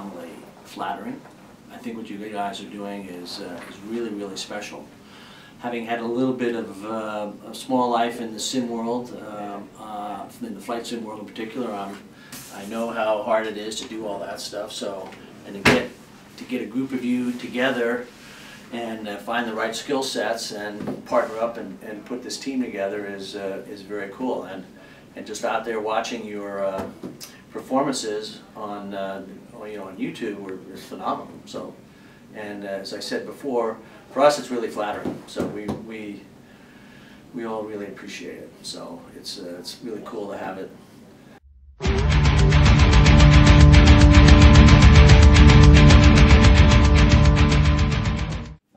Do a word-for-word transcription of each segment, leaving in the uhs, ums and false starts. phenomenally flattering. I think what you guys are doing is, uh, is really, really special. Having had a little bit of uh, a small life in the sim world, uh, uh, in the flight sim world in particular, um, I know how hard it is to do all that stuff. So, and to get, to get a group of you together and uh, find the right skill sets and partner up and, and put this team together is, uh, is very cool. And, and just out there watching your uh, performances on, uh, you know, on YouTube were, were phenomenal. So, and uh, as I said before, for us it's really flattering. So we we we all really appreciate it. So it's uh, it's really cool to have it.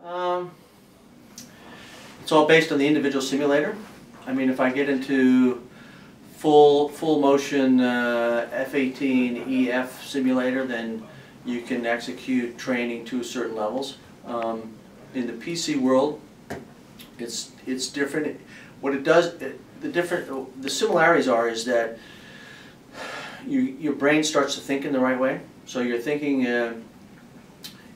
Um, it's all based on the individual simulator. I mean, if I get into Full, full motion uh, F eighteen E F simulator, then you can execute training to certain levels. Um, in the P C world, it's it's different. What it does, it, the different the similarities are is that you, your brain starts to think in the right way. So you're thinking uh,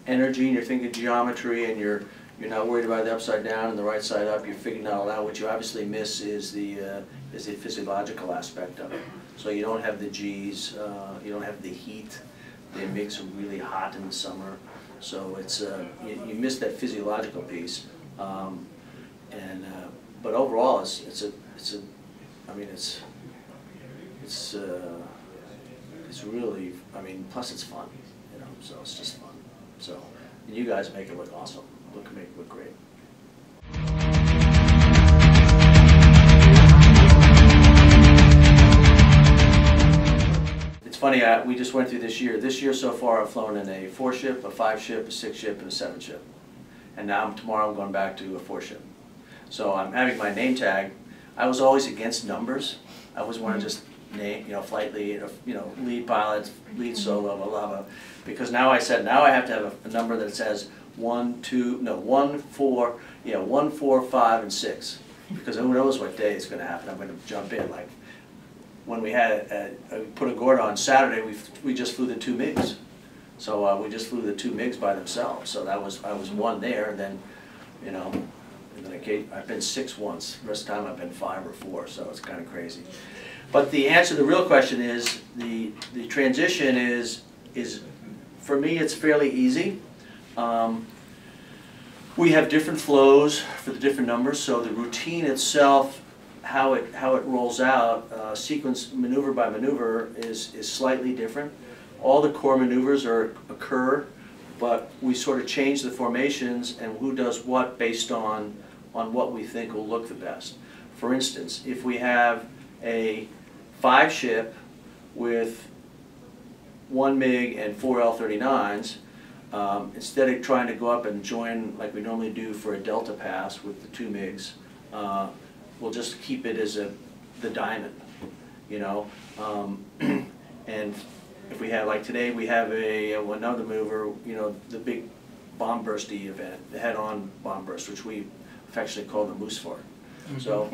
energy, and you're thinking geometry, and you're you're not worried about the upside down and the right side up. You're figuring it all out. What you obviously miss is the uh, is the physiological aspect of it. So you don't have the G's, uh, you don't have the heat. They make them really hot in the summer. So it's uh, you, you miss that physiological piece. Um, and uh, but overall, it's it's a it's a I mean it's it's uh, it's really I mean plus it's fun, you know. So it's just fun. So and you guys make it look awesome. Look make it look great. It's funny, I, we just went through this year. This year so far I've flown in a four-ship, a five-ship, a six-ship, and a seven-ship. And now tomorrow I'm going back to a four-ship. So I'm having my name tag. I was always against numbers. I always wanted to just name, you know, flight lead, you know, lead pilot, lead solo, blah, blah, blah. Because now I said, now I have to have a, a number that says one, two, no, one, four, yeah, one, four, five, and six. Because who knows what day it's going to happen. I'm going to jump in like. When we had at, at Punta Gorda on Saturday, we we just flew the two MiGs, so uh, we just flew the two MiGs by themselves. So that was I was one there, and then, you know, and then I gave, I've been six once. The rest of the time I've been five or four, so it's kind of crazy. But the answer to the real question is the the transition is is for me it's fairly easy. Um, we have different flows for the different numbers, so the routine itself, how it how it rolls out, uh, sequence maneuver by maneuver is is slightly different. All the core maneuvers are occur, but we sort of change the formations and who does what based on on what we think will look the best. For instance, if we have a five ship with one MiG and four L thirty-nines, um, instead of trying to go up and join like we normally do for a delta pass with the two MiGs. Uh, We'll just keep it as a the diamond, you know. Um, and if we have like today, we have a another mover, you know, the big bomb bursty event, the head-on bomb burst, which we affectionately call the moose fart. Mm-hmm. So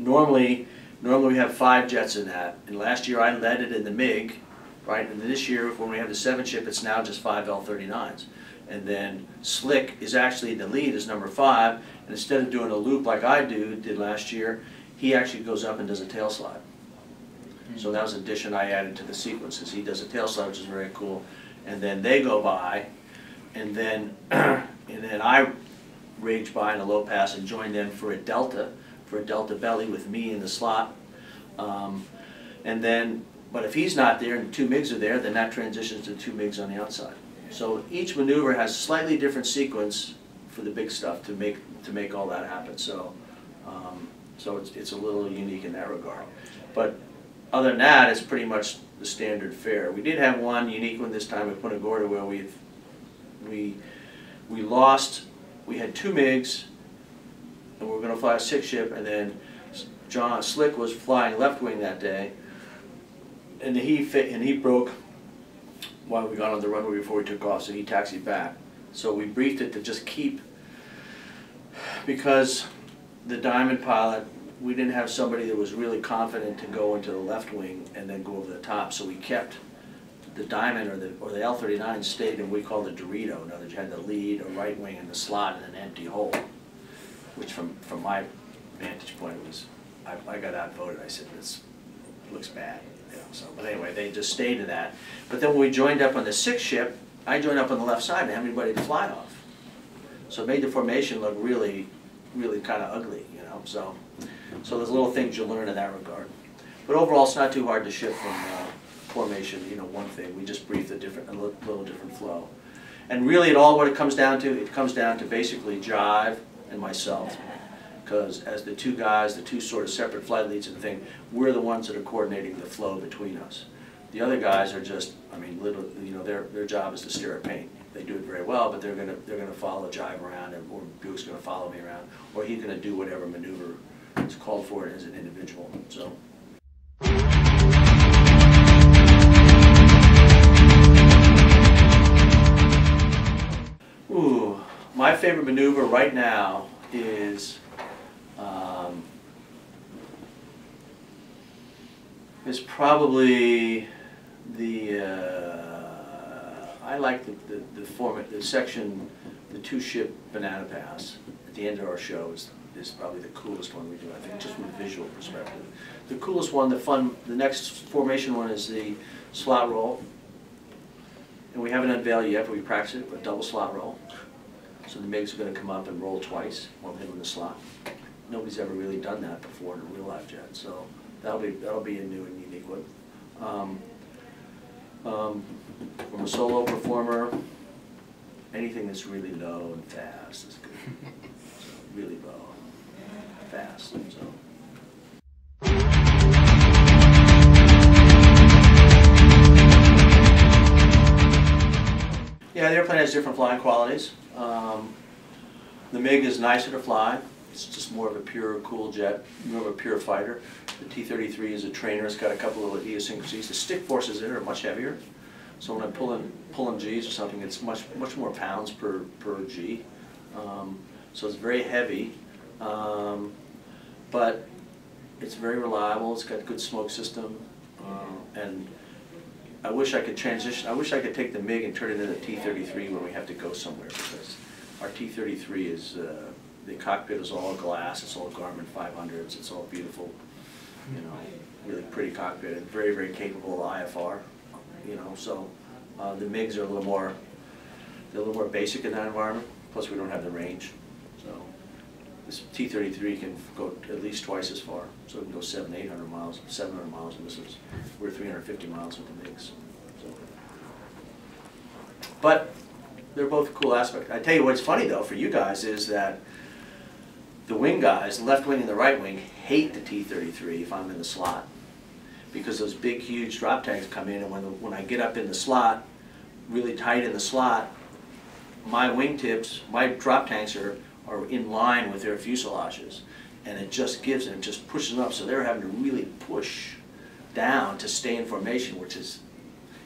normally, normally we have five jets in that. And last year I led it in the MiG, right? And this year when we have the seven ship, it's now just five L thirty-nines. And then Slick is actually the lead is number five, and instead of doing a loop like I do did last year, he actually goes up and does a tail slide. Mm-hmm. So that was an addition I added to the sequences. He does a tail slide, which is very cool, and then they go by, and then and then I rage by in a low pass and join them for a delta, for a delta belly with me in the slot, um, and then but if he's not there and the two MiGs are there, then that transitions to two MiGs on the outside. So each maneuver has a slightly different sequence for the big stuff to make to make all that happen. So, um, so it's it's a little unique in that regard. But other than that, it's pretty much the standard fare. We did have one unique one this time at Punta Gorda where we we we lost. We had two MiGs, and we were going to fly a six ship, and then John Slick was flying left wing that day, and he fit and he broke. While we got on the runway before we took off, so he taxied back. So we briefed it to just keep, because the diamond pilot, we didn't have somebody that was really confident to go into the left wing and then go over the top, so we kept the Diamond or the or the L thirty-nine stayed in what we call the Dorito. In other words, you had the lead, a right wing, and the slot, and an empty hole, which from from my vantage point was, I, I got outvoted. I said, this looks bad. You know, so, but anyway, they just stayed in that. But then when we joined up on the sixth ship, I joined up on the left side and had anybody to fly off. So it made the formation look really, really kind of ugly, you know. So, so there's little things you learn in that regard. But overall, it's not too hard to shift from uh, formation, you know, one thing. We just brief a different, a little different flow. And really, it all what it comes down to, it comes down to basically Jive and myself. Because as the two guys, the two sort of separate flight leads and the thing, we're the ones that are coordinating the flow between us. The other guys are just, I mean, literally, you know, their their job is to steer a paint. They do it very well, but they're gonna they're gonna follow Jive around, and or Buick's gonna follow me around, or he's gonna do whatever maneuver is called for as an individual. So. Ooh, my favorite maneuver right now is um, is probably the. Uh, I like the the, the format, the section, the two ship banana pass at the end of our show is is probably the coolest one we do. I think just from a visual perspective, the coolest one, the fun, the next formation one is the slot roll, and we haven't unveiled yet, but we practice it with double slot roll. So the MiGs are going to come up and roll twice, one hit in the slot. Nobody's ever really done that before in a real life jet, so that'll be that'll be a new and unique one. Um, Um, from a solo performer, anything that's really low and fast is good. So really low and fast. So. Yeah, the airplane has different flying qualities. Um, the MiG is nicer to fly. It's just more of a pure, cool jet, more of a pure fighter. The T thirty-three is a trainer. It's got a couple of idiosyncrasies. The stick forces in it are much heavier. So when I'm pulling, pulling Gs or something, it's much much more pounds per, per G. Um, so it's very heavy. Um, but it's very reliable. It's got a good smoke system. Um, and I wish I could transition. I wish I could take the MiG and turn it into the T thirty-three when we have to go somewhere. Because our T thirty-three is... Uh, The cockpit is all glass, it's all Garmin five hundreds, it's all beautiful, you know, really pretty cockpit, and very, very capable I F R, you know, so uh, the MiGs are a little more, they're a little more basic in that environment, plus we don't have the range, so this T thirty-three can go at least twice as far, so it can go seven, eight hundred miles, seven hundred miles, and this is, we're three hundred fifty miles with the MiGs, so. But they're both cool aspects. I tell you what's funny though for you guys is that the wing guys, the left wing and the right wing, hate the T thirty-three if I'm in the slot, because those big, huge drop tanks come in, and when the, when I get up in the slot, really tight in the slot, my wingtips, my drop tanks are are in line with their fuselages, and it just gives and it just pushes them up. So they're having to really push down to stay in formation, which is,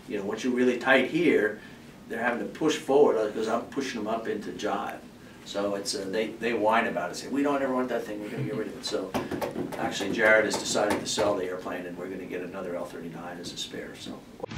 you know, once you're really tight here, they're having to push forward because I'm pushing them up into Jive. So it's uh, they, they whine about it, say, we don't ever want that thing, we're going to get rid of it. So actually Jared has decided to sell the airplane, and we're going to get another L thirty-nine as a spare. So.